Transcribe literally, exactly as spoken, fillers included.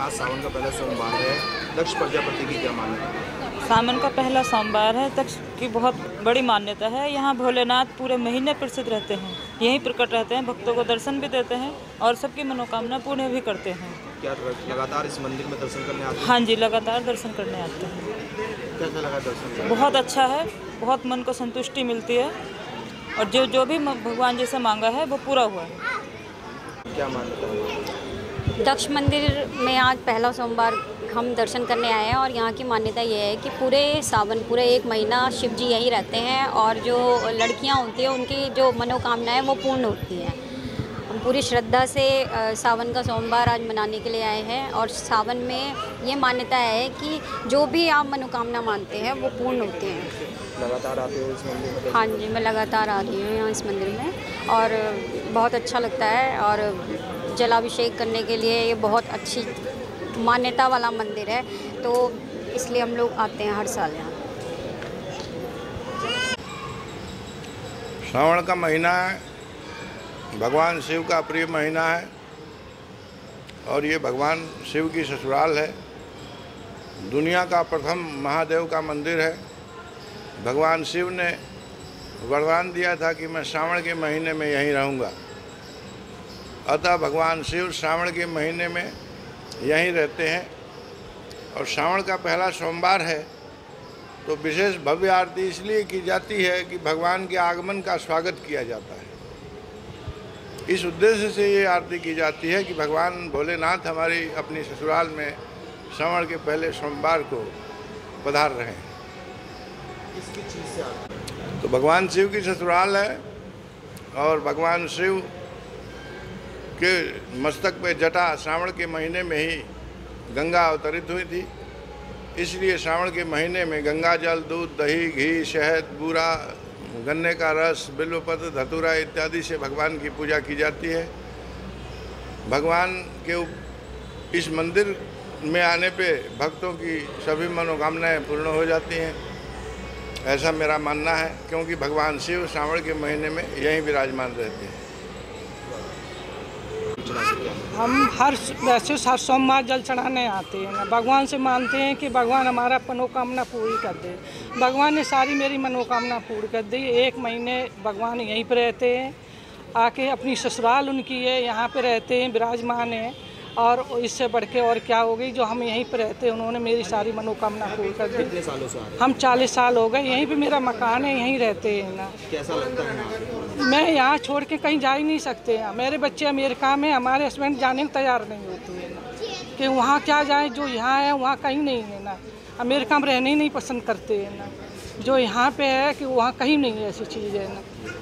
आज सावन का पहला सोमवार है, दक्ष प्रजापति की क्या मान्यता है? सावन का पहला सोमवार है, दक्ष की बहुत बड़ी मान्यता है। यहाँ भोलेनाथ पूरे महीने प्रसिद्ध रहते हैं, यहीं प्रकट रहते हैं, भक्तों को दर्शन भी देते हैं और सबकी मनोकामना पूर्ण भी करते हैं। क्या लगातार इस मंदिर में दर्शन करने आते हैं? हाँ जी, लगातार दर्शन करने आते हैं। कैसा लगा दर्शन? बहुत अच्छा है, बहुत मन को संतुष्टि मिलती है और जो जो भी भगवान जी से मांगा है वो पूरा हुआ है। क्या मान्यता है? दक्ष मंदिर में आज पहला सोमवार हम दर्शन करने आए हैं और यहाँ की मान्यता ये है कि पूरे सावन पूरे एक महीना शिव जी यहीं रहते हैं और जो लड़कियाँ होती हैं उनकी जो मनोकामना है वो पूर्ण होती है। हम पूरी श्रद्धा से सावन का सोमवार आज मनाने के लिए आए हैं और सावन में ये मान्यता है कि जो भी आप मनोकामना मानते हैं वो पूर्ण होते हैं। लगातार आते हो इस मंदिर में? हाँ जी, मैं लगातार आ रही हूँ यहाँ इस मंदिर में और बहुत अच्छा लगता है। और जलाभिषेक करने के लिए ये बहुत अच्छी मान्यता वाला मंदिर है तो इसलिए हम लोग आते हैं हर साल यहाँ। श्रावण का महीना भगवान शिव का प्रिय महीना है और ये भगवान शिव की ससुराल है। दुनिया का प्रथम महादेव का मंदिर है। भगवान शिव ने वरदान दिया था कि मैं श्रावण के महीने में यहीं रहूँगा, अतः भगवान शिव श्रावण के महीने में यहीं रहते हैं और श्रावण का पहला सोमवार है तो विशेष भव्य आरती इसलिए की जाती है कि भगवान के आगमन का स्वागत किया जाता है। इस उद्देश्य से ये आरती की जाती है कि भगवान भोलेनाथ हमारी अपनी ससुराल में श्रावण के पहले सोमवार को पधार रहे हैं। किसकी चीज़ से आरती? तो भगवान शिव की ससुराल है और भगवान शिव के मस्तक पे जटा श्रावण के महीने में ही गंगा अवतरित हुई थी, इसलिए श्रावण के महीने में गंगा जल, दूध, दही, घी, शहद, बूरा, गन्ने का रस, बिल्वपत्र, धतूरा इत्यादि से भगवान की पूजा की जाती है। भगवान के इस मंदिर में आने पे भक्तों की सभी मनोकामनाएं पूर्ण हो जाती हैं, ऐसा मेरा मानना है, क्योंकि भगवान शिव श्रावण के महीने में यहीं विराजमान रहते हैं। हम हर वैसे हर सोमवार जल चढ़ाने आते हैं, भगवान से मानते हैं कि भगवान हमारा मनोकामना पूरी कर दे। भगवान ने सारी मेरी मनोकामना पूरी कर दी। एक महीने भगवान यहीं पर रहते हैं, आके अपनी ससुराल उनकी है, यहाँ पे रहते हैं, विराजमान हैं और इससे बढ़ के और क्या हो गई। जो हम यहीं पर रहते हैं उन्होंने मेरी सारी मनोकामना पूरी कर दी। हम चालीस साल हो गए, यहीं पर मेरा मकान है, यहीं रहते हैं ना। कैसा लगता है? मैं यहाँ छोड़ के कहीं जा ही नहीं सकते हैं। मेरे बच्चे अमेरिका में, हमारे हस्बैंड जाने को तैयार नहीं होते हैं ना, कि वहाँ क्या जाए, जो यहाँ है वहाँ कहीं नहीं है ना। अमेरिका में रहने ही नहीं पसंद करते हैं ना, जो यहाँ पे है कि वहाँ कहीं नहीं है, ऐसी चीज़ है ना।